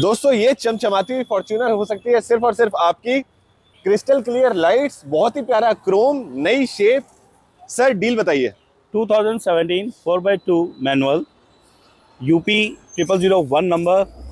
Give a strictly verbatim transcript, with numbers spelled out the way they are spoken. दोस्तों ये चमचमाती हुई फॉर्च्यूनर हो सकती है सिर्फ और सिर्फ आपकी। क्रिस्टल क्लियर लाइट्स, बहुत ही प्यारा क्रोम, नई शेप। सर डील बताइए। Two thousand seventeen four by two manual, UP triple zero one number,